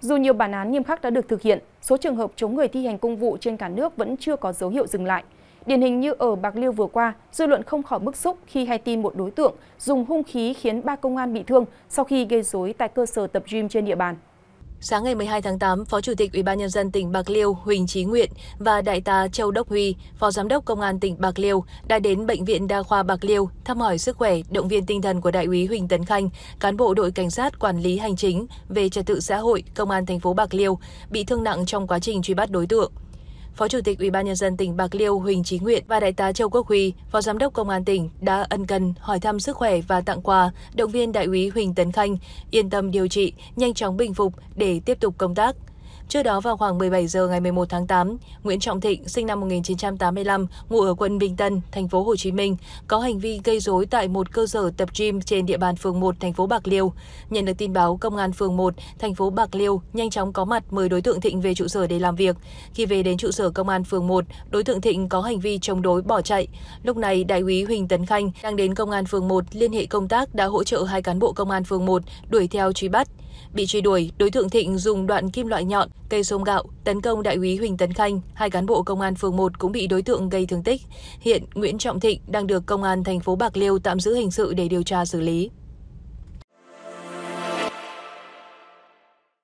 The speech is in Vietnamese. Dù nhiều bản án nghiêm khắc đã được thực hiện, số trường hợp chống người thi hành công vụ trên cả nước vẫn chưa có dấu hiệu dừng lại. Điển hình như ở Bạc Liêu vừa qua, dư luận không khỏi bức xúc khi hay tin một đối tượng dùng hung khí khiến 3 công an bị thương sau khi gây rối tại cơ sở tập gym trên địa bàn. Sáng ngày 12 tháng 8, Phó Chủ tịch Ủy ban nhân dân tỉnh Bạc Liêu Huỳnh Chí Nguyện và Đại tá Châu Đốc Huy, Phó Giám đốc Công an tỉnh Bạc Liêu đã đến bệnh viện Đa khoa Bạc Liêu thăm hỏi sức khỏe, động viên tinh thần của Đại úy Huỳnh Tấn Khanh, cán bộ đội cảnh sát quản lý hành chính về trật tự xã hội Công an thành phố Bạc Liêu bị thương nặng trong quá trình truy bắt đối tượng. Phó Chủ tịch Ủy ban nhân dân tỉnh Bạc Liêu Huỳnh Chí Nguyện và Đại tá Châu Quốc Huy, Phó Giám đốc Công an tỉnh đã ân cần hỏi thăm sức khỏe và tặng quà động viên Đại úy Huỳnh Tấn Khanh yên tâm điều trị, nhanh chóng bình phục để tiếp tục công tác. Trước đó vào khoảng 17 giờ ngày 11 tháng 8, Nguyễn Trọng Thịnh, sinh năm 1985, ngụ ở quận Bình Tân, thành phố Hồ Chí Minh, có hành vi gây rối tại một cơ sở tập gym trên địa bàn phường 1 thành phố Bạc Liêu. Nhận được tin báo, công an phường 1 thành phố Bạc Liêu nhanh chóng có mặt mời đối tượng Thịnh về trụ sở để làm việc. Khi về đến trụ sở công an phường 1, đối tượng Thịnh có hành vi chống đối bỏ chạy. Lúc này, Đại úy Huỳnh Tấn Khanh đang đến công an phường 1 liên hệ công tác đã hỗ trợ 2 cán bộ công an phường 1 đuổi theo truy bắt. Bị truy đuổi, đối tượng Thịnh dùng đoạn kim loại nhọn, cây xôm gạo tấn công Đại úy Huỳnh Tấn Khanh, 2 cán bộ công an phường 1 cũng bị đối tượng gây thương tích. Hiện Nguyễn Trọng Thịnh đang được công an thành phố Bạc Liêu tạm giữ hình sự để điều tra xử lý.